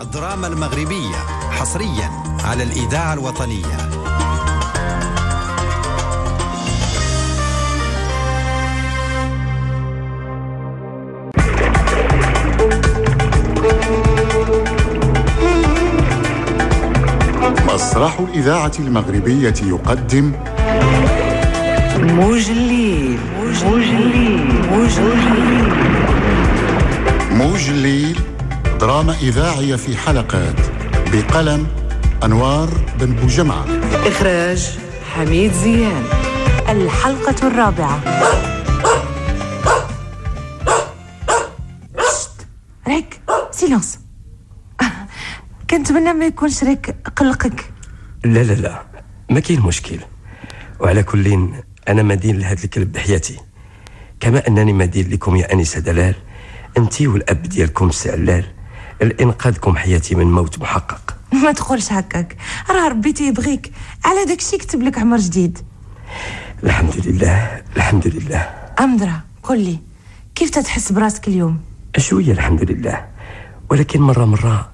الدراما المغربية حصريا على الإذاعة الوطنية. مسرح الإذاعة المغربية يقدم موج الليل. موج الليل دراما إذاعية في حلقات بقلم أنوار بن بجمعه، إخراج حميد زيان. الحلقة الرابعة. ريك سيلونس. كنتمنى ما يكونش ريك قلقك. لا لا لا، ما كاين مشكل. وعلى كل أنا مدين لهذا الكلب بحياتي، كما أنني مدين لكم يا أنسة دلال، أنتي والأب ديالكم سعلال، لإنقاذكم حياتي من موت محقق. ما تقولش هكاك، راه ربي تيبغيك، على داكشي كتب لك عمر جديد. الحمد لله الحمد لله. أمدرا قل لي، كيف تتحس براسك اليوم؟ شوية الحمد لله، ولكن مرة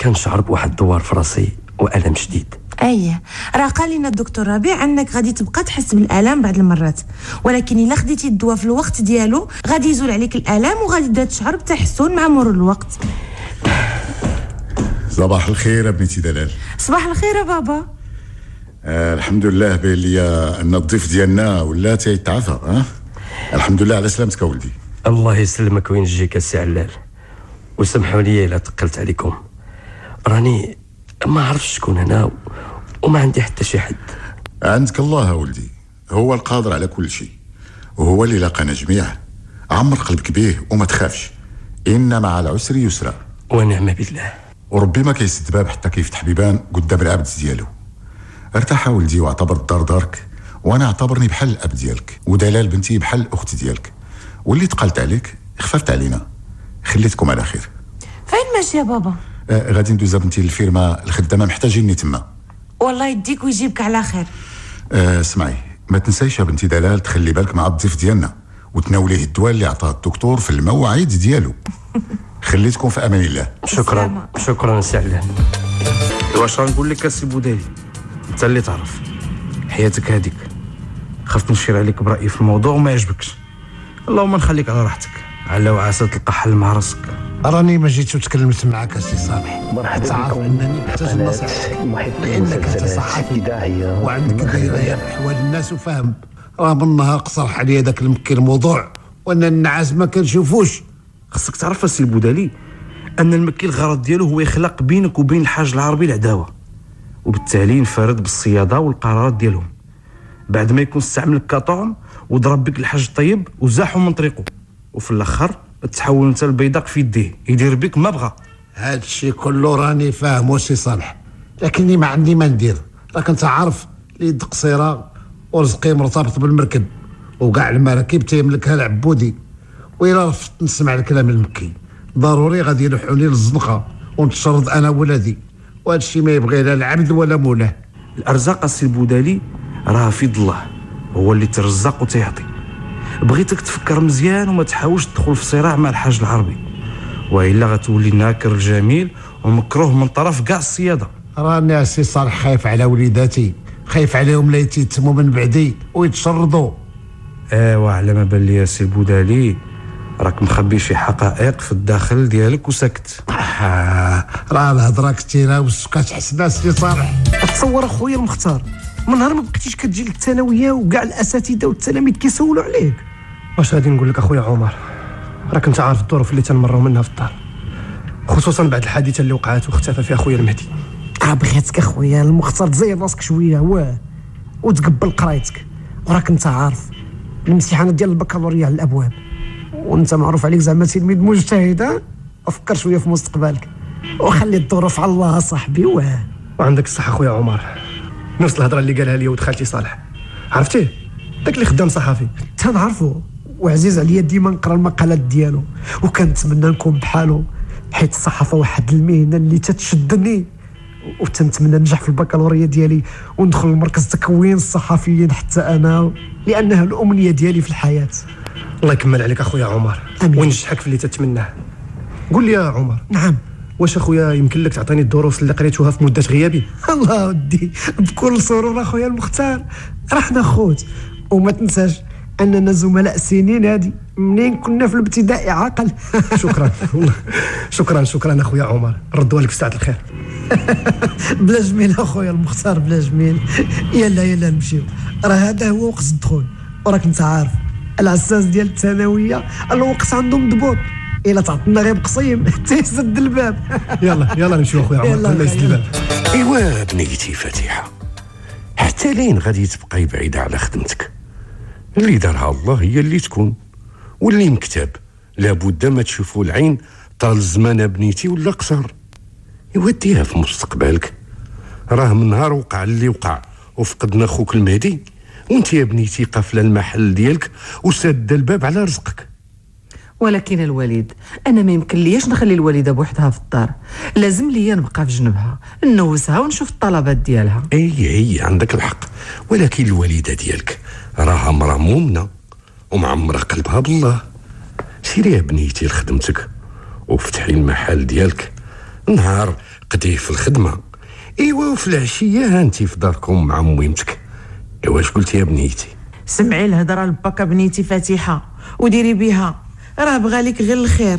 كنشعر بواحد الدوار في راسي وألم شديد. أيه، راه قال لنا الدكتور ربيع أنك غادي تبقى تحس بالآلام بعض المرات، ولكن إلا خديتي الدواء في الوقت ديالو غادي يزول عليك الآلام وغادي تبدا تشعر بتحسن مع مرور الوقت. صباح الخير ابنتي دلال. صباح الخير يا بابا. الحمد لله بلي أن الضيف ديالنا ولا تيتعافى. الحمد لله على سلامتك ولدي. الله يسلمك وينجيك السي علال، وسمحوا لي إلا تقلت عليكم، راني ما عرفش شكون أنا وما عندي حتى شي حد. عندك الله ولدي، هو القادر على كل شيء وهو اللي لقانا جميعا. عمر قلبك بيه وما تخافش، إن مع العسر يسرا. ونعم بالله. وربي ما كيسد باب حتى كيفتح بيبان قدام العبد ديالو. ارتاح ولدي واعتبر الدار دارك، وأنا اعتبرني بحال الأب ديالك، ودلال بنتي بحال الأخت ديالك، واللي تقلت عليك خففت علينا، خليتكم على خير. فين ماشي يا بابا؟ غادي ندوز بنتي للفيرمه، الخدامه محتاجيني تما. والله يديك ويجيبك على خير. اسمعي، ما تنسايش يا بنتي دلال تخلي بالك مع الضيف ديالنا، وتناوليه الدواء اللي عطاه الدكتور في الموعد ديالو. خليتكم في امان الله. شكرا شكرا سي علان. واش غنقول لك السي بودالي، انت اللي تعرف حياتك هذيك، خفت نشير عليك برايي في الموضوع وما يعجبكش. اللهم نخليك على راحتك، على وعسى تلقى حل مع راسك. راني ما جيتش وتكلمت معاك السي صالح، تعرف انني محتاج نصيحتك، لانك انت صحفي وعندك درايه باحوال الناس وفهم. راه من نهار قصرح عليا ذاك المكي الموضوع، وانا النعاس ما كنشوفوش. خصك تعرف السي البودالي ان المكي الغرض ديالو هو يخلق بينك وبين الحاج العربي العداوه، وبالتالي ينفرد بالصياده والقرارات ديالهم، بعد ما يكون استعملك كطعم وضرب بك الحاج الطيب وزاحو من طريقه، وفي الاخر تحول انت البيضاق في يديه، يدير بك ما بغى. هاد الشيء كله راني فاهمو سي صالح، لكني ما عندي ما ندير. راك انت عارف اليد قصيره ورزقي مرتبط بالمركب، وكاع المراكب تيملكها العبودي. وإلا رفضت نسمع الكلام المكي ضروري غادي يلوحوني للزنقه ونتشرد انا ولادي، وهذا الشيء ما يبغي لا العبد ولا مولاه. الارزاق السي البودالي راه في يد الله، هو اللي ترزق وتيعطي. بغيتك تفكر مزيان وما تحاولش تدخل في صراع مع الحاج العربي، والا غتولي ناكر الجميل ومكروه من طرف كاع الصياده. راني السي صالح خايف على وليداتي، خايف عليهم لا يتيتموا من بعدي ويتشردوا. ايوا على ما بان لي السي بودالي راك مخبي شي حقائق في الداخل ديالك وسكت. راه الهضره كثيره والسكات حسنا السي صالح. تصور اخويا المختار، من نهار ما بقيتيش كتجي للثانويه وكاع الاساتذه والتلاميذ كيسولوا عليك. واش غادي نقول لك اخويا عمر، راك انت عارف الظروف اللي تنمروا منها في الدار، خصوصا بعد الحادثه اللي وقعت واختفى فيها اخويا المهدي. بغيتك اخويا المختار تزيد راسك شويه واه وتقبل قرايتك، وراك انت عارف الامتحانات ديال البكالوريا على الابواب، وانت معروف عليك زعما تلميذ مجتهد. افكر شويه في مستقبلك وخلي الظروف على الله صاحبي. واه وعندك الصح اخويا عمر. نفس الهضره اللي قالها لي ود خالتي صالح، عرفتيه داك اللي خدام صحفي تنعرفو، وعزيز عليا ديما نقرا المقالات ديالو وكنتمنى نكون بحالو، حيت الصحافه واحد المهنه اللي تتشدني، وتنتمنى ننجح في البكالوريا ديالي وندخل لمركز تكوين الصحفيين حتى انا، لانها الامنيه ديالي في الحياه. الله يكمل عليك اخويا عمر ونجحك في اللي تتمناه. قول لي يا عمر. نعم، واش اخويا يمكن لك تعطيني الدروس اللي قريتوها في مده غيابي؟ الله ودي بكل سرور اخويا المختار، رحنا خوت. وما تنساش اننا زملاء سنين هادي منين كنا في الابتدائي عاقل. شكرا والله، شكرا اخويا عمر، ردوها لك في ساعه الخير. بلا جميل اخويا المختار، بلا جميل. يلا نمشيو، راه هذا هو وقت الدخول، وراك انت عارف العساس ديال الثانويه الوقت عندهم ضبوط، الا تعطلنا غير بقصيم حتى يسد الباب. يلا نمشيو اخويا عمر قبل ما يسد الباب. ايوا بنيتي فاتحه، حتى لين غادي تبقاي بعيده على خدمتك؟ اللي دارها الله هي اللي تكون، واللي مكتب لابد ما تشوفوا العين طال الزمان بنيتي ولا قصر. يوديها في مستقبلك، راه من نهار وقع اللي وقع وفقدنا خوك المهدي، وانت يا بنيتي قافله المحل ديالك وساده الباب على رزقك. ولكن الوالد، انا ما يمكن ليش نخلي الوالده بوحدها في الدار، لازم ليا نبقى في جنبها نوسها ونشوف الطلبات ديالها. اي عندك الحق، ولكن الوالده ديالك راها مرا مؤمنه ومعمره قلبها بالله. سيري يا بنيتي لخدمتك وفتحي المحل ديالك، نهار قديه في الخدمه ايوا، وفي العشيه هانتي في داركم مع مويمتك. ايوا اش قلتي يا بنيتي؟ سمعي الهضره لباك بنيتي فاتحه وديري بها، راه بغالك غير الخير.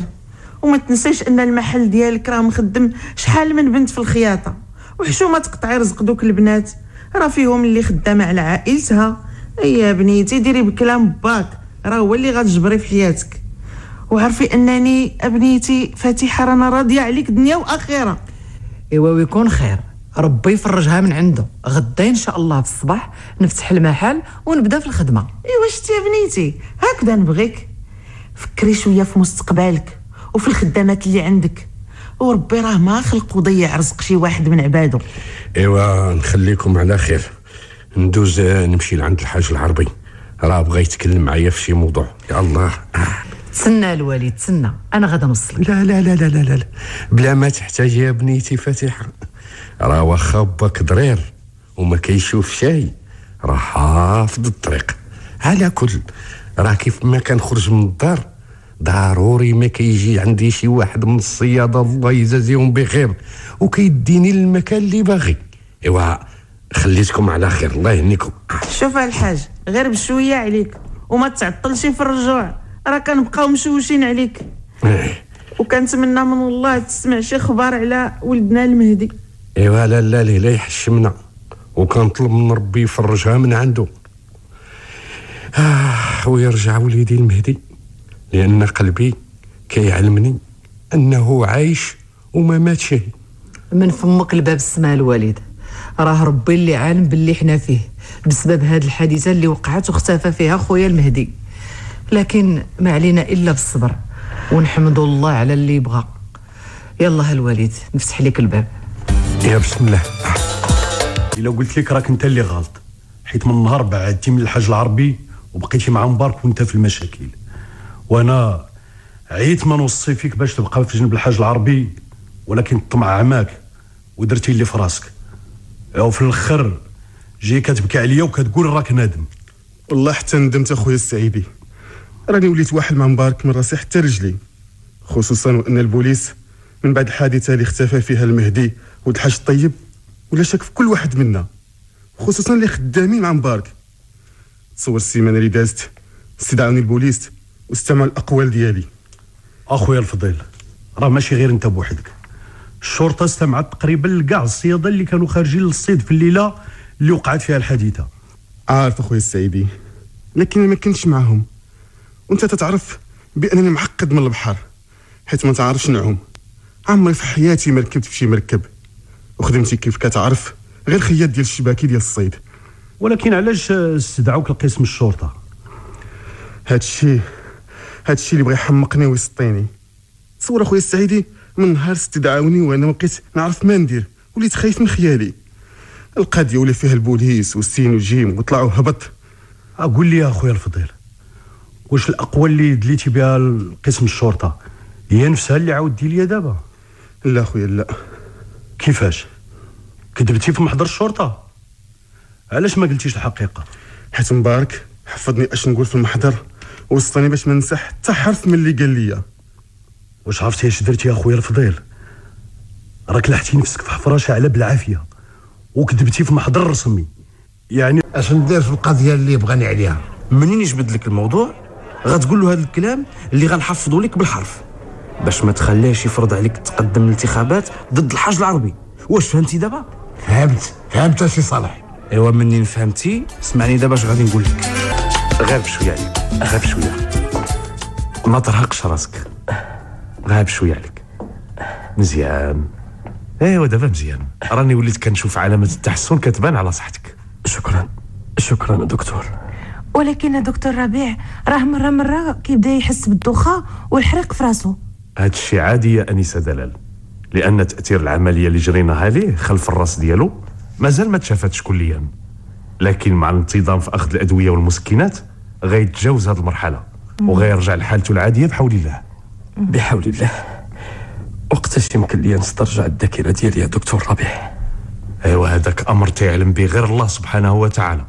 وما تنسيش ان المحل ديالك راه مخدم شحال من بنت في الخياطه، وحشومه تقطعي رزق دوك البنات، راه فيهم اللي خدامه على عائلتها. يا بنيتي ديري بكلام باك، راه هو اللي غتجبري في حياتك. وعرفي انني ابنيتي فاتحه رانا راضيه عليك دنيا واخره. ايوا ويكون خير، ربي يفرجها من عنده. غدا ان شاء الله في الصباح نفتح المحل ونبدا في الخدمه. ايوا شتي يا بنيتي، هكذا نبغيك. فكري شويه في مستقبلك وفي الخدامات اللي عندك، وربي راه ما خلق وضيع رزق شي واحد من عباده. ايوا نخليكم على خير، ندوز نمشي لعند الحاج العربي، راه بغا يتكلم معايا في شي موضوع. يا الله تسنى الوالد، تسنى انا غادا نوصلك. لا لا لا لا لا لا بلا ما تحتاج يا بنيتي فاتحه، راه واخا باك ضرير وما كيشوف شيء راه حافظ الطريق. على كل راه كيف ما كنخرج من الدار ضروري ما كيجي عندي شي واحد من الصياده الله يجازيهم بخير وكيديني للمكان اللي باغي. ايوا خليتكم على خير، الله يهنيكم. شوف الحاج، غير بشويه عليك وما تعطلش في الرجوع، راه كنبقاو مشوشين عليك. وكنتمنى من الله تسمع شي خبر على ولدنا المهدي. ايوا لا لا لا يحشمنا، وكنطلب من ربي يفرجها من عنده. ويرجع وليدي المهدي، لأن قلبي كيعلمني أنه عايش وما ماتش. من فمك الباب السما الوالد، راه ربي اللي عالم باللي حنا فيه بسبب هاد الحادثة اللي وقعت واختفى فيها خويا المهدي. لكن ما علينا إلا بالصبر ونحمد الله على اللي بغى. يلا الوالد نفتح لك الباب. يا بسم الله. إلا قلت لك راك أنت اللي غلط، حيت من النهار بعدتي من الحاج العربي وبقيتي مع مبارك وانت في المشاكل، وانا عيت ما نوصي فيك باش تبقى في جنب الحاج العربي، ولكن الطمع عماك ودرتي اللي في راسك، وفي الاخر جاي كتبكي عليا وكتقول راك نادم. والله حتى ندمت اخويا السعيبي، راني وليت واحد مع مبارك من راسي حتى رجلي، خصوصا وان البوليس من بعد الحادثه اللي اختفى فيها المهدي والحاج الطيب ولا شك في كل واحد منا، خصوصا اللي خدامين مع مبارك. تصور السيمانه اللي دازت استدعوني البوليس واستمع الاقوال ديالي. اخويا الفضيل، راه ماشي غير انت بوحدك، الشرطه استمعت تقريبا كاع الصياده اللي كانوا خارجين للصيد في الليله اللي وقعت فيها الحادثه. عارف اخويا السعيدي، لكن ما كنتش معهم، وانت تتعرف بانني معقد من البحر حيت ما تعرفش نعوم، عمري في حياتي ما ركبت في شي مركب، وخدمتي كيف كتعرف غير خياط ديال الشباكي ديال الصيد. ولكن علاش استدعوك لقسم الشرطه؟ هادشي اللي بغى يحمقني ويسطيني. تصور اخويا السعيدي، من نهار استدعاوني وانا ما بقيت نعرف ما ندير، وليت خايف من خيالي. القضيه ولا فيها البوليس والسين والجيم وطلعوا هبط. اقول لي يا اخويا الفضيل، واش الاقوال اللي دليتي بها لقسم الشرطه هي نفسها اللي عاودتي ليا دابا؟ لا اخويا لا. كيفاش كذبتي في محضر الشرطه؟ علاش ما قلتيش الحقيقه؟ حيت مبارك حفظني اش نقول في المحضر ووصاني باش ما ننسى حتى حرف من اللي قال لي. واش عرفتي اش درتي يا خويا الفضيل؟ راك لحتي نفسك في حفره شاعله بالعافيه وكذبتي في محضر رسمي. يعني اش ندير في القضيه اللي بغاني عليها؟ منين يجبد لك الموضوع غتقول له هذا الكلام اللي غنحفظه لك بالحرف باش ما تخليهش يفرض عليك تقدم الانتخابات ضد الحاج العربي. واش فهمتي دابا؟ فهمت شي صالح. ايوا منين فهمتي اسمعني دابا اش غادي نقول لك. غير بشويه عليك، غير بشويه، ما ترهقش راسك، غير بشويه عليك. مزيان، ايوا دابا مزيان، راني وليت كنشوف علامات التحسن كتبان على صحتك. شكرا شكرا دكتور. ولكن دكتور ربيع راه مره كيبدا يحس بالدوخه والحريق في راسو. هاد الشي عادي يا انسه دلال، لان تاثير العمليه اللي جريناها عليه خلف الراس ديالو مازال ما تشافتش كليا، لكن مع الانتظام في اخذ الادويه والمسكنات غيتجاوز هاد المرحله وغيرجع لحالته العاديه بحول الله. بحول الله. وقتاش يمكن لي نسترجع الذاكره ديالي يا دكتور ربيع؟ ايوا هذاك امر تعلم به غير الله سبحانه وتعالى،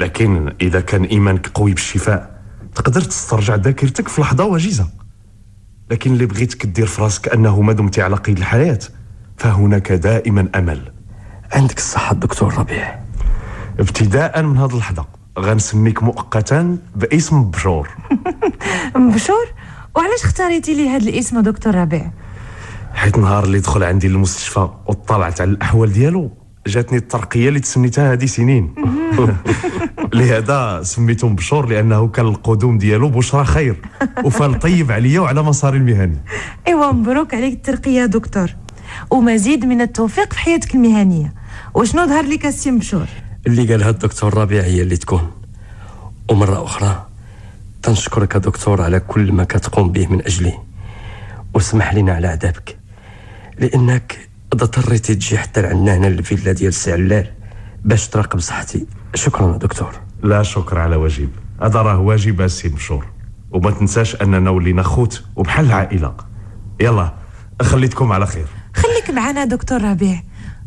لكن اذا كان ايمانك قوي بالشفاء تقدر تسترجع ذاكرتك في لحظه وجيزه. لكن اللي بغيتك دير في راسك انه ما دمتي على قيد الحياه فهناك دائما امل. عندك الصحه دكتور ربيع. ابتداء من هذه اللحظه غنسميك مؤقتا باسم مبشور. مبشور؟ وعلاش اختاريتي لي هذا الاسم دكتور ربيع؟ حيت نهار اللي دخل عندي للمستشفى وطلعت على الاحوال ديالو جاتني الترقيه اللي تسميتها هذه سنين. لهذا سميته مبشور لانه كان القدوم ديالو بشرى خير وفال طيب عليا وعلى مساري المهني. ايوا مبروك عليك الترقيه دكتور، ومزيد من التوفيق في حياتك المهنيه. وشنو ظهر لك السي مبشور؟ اللي قالها الدكتور ربيع هي اللي تكون. ومره اخرى تنشكرك دكتور على كل ما كتقوم به من اجلي، وسمح لنا على عذابك لانك اضطريتي تجي حتى لعندنا هنا الفيلا ديال سي علال باش تراقب صحتي. شكرا دكتور. لا شكر على واجب، هذا راه واجب السي مشور. وما تنساش اننا ولينا خوت وبحال العائله. يلا خليتكم على خير. خليك معنا دكتور ربيع،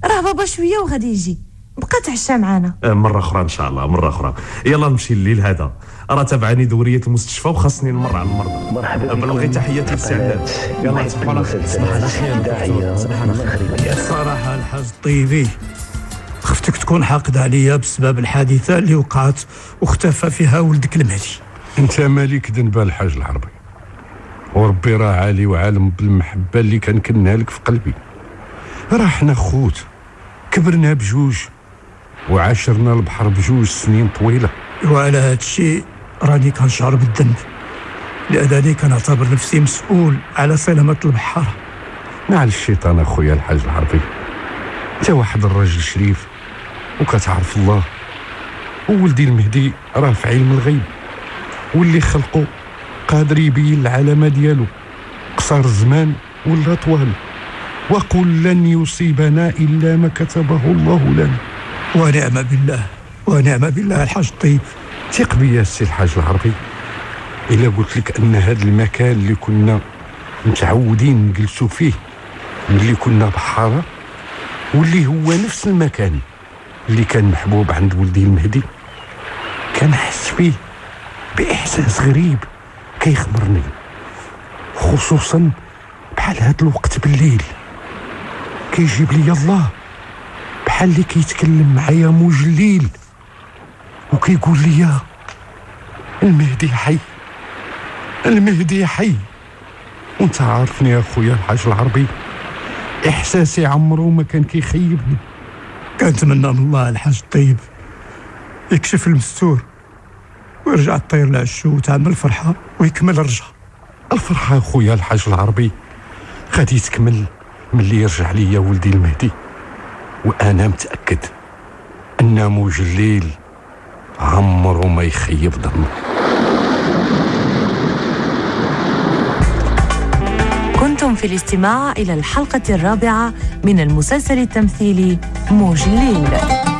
راه بابا شويه وغادي يجي، بقى تعشى معنا مره اخرى ان شاء الله. مره اخرى يلا نمشي الليل هذا، راه تبعني دوريه المستشفى وخاصني نمر على المرضى. مرحبا، بلغي تحياتي للسعدات. يلا تصبحوا على خير. تصبح على خير داعيه. تصبح على خير. الصراحه الحاج الطيبي خفتك تكون حاقد عليا بسبب الحادثه اللي وقعت واختفى فيها ولدك المهدي. انت مالك ذنب الحاج العربي، وربي راه عالي وعالم بالمحبه اللي كان كنها لك في قلبي. راه حنا خوت، كبرنا بجوج وعاشرنا البحر بجوج سنين طويله. وعلى هذا الشيء راني كنشعر بالذنب، لانني كنعتبر نفسي مسؤول على سلامه البحر. مع الشيطان اخويا الحاج العربي، انت واحد الراجل شريف وكتعرف الله، وولدي المهدي راه في علم الغيب، واللي خلقه قادر يبين العلامه ديالو قصار الزمان ولا طوال. وقل لن يصيبنا الا ما كتبه الله لنا. ونعم بالله، ونعم بالله الحاج الطيب. ثق بيا السي الحاج العربي، الا قلت لك ان هذا المكان اللي كنا متعودين نجلسوا فيه ملي كنا بحاره، واللي هو نفس المكان اللي كان محبوب عند ولدي المهدي، كنحس فيه باحساس غريب كيخمرني، خصوصا بحال هذا الوقت بالليل. كيجيب لي الله بحال اللي كيتكلم معايا موج الليل وكيقول لي المهدي حي، المهدي حي. وانت عارفني يا خويا الحاج العربي، احساسي عمرو ما كان كيخيبني. كنتمنى من الله الحاج الطيب يكشف المستور ويرجع الطير لعشو وتعمل فرحه ويكمل الرجعه. الفرحه خويا الحاج العربي غادي تكمل ملي يرجع ليا ولدي المهدي، وانا متاكد ان موج الليل عمرو ما يخيب ظنه. كنتم في الاستماع الى الحلقه الرابعه من المسلسل التمثيلي موج الليل.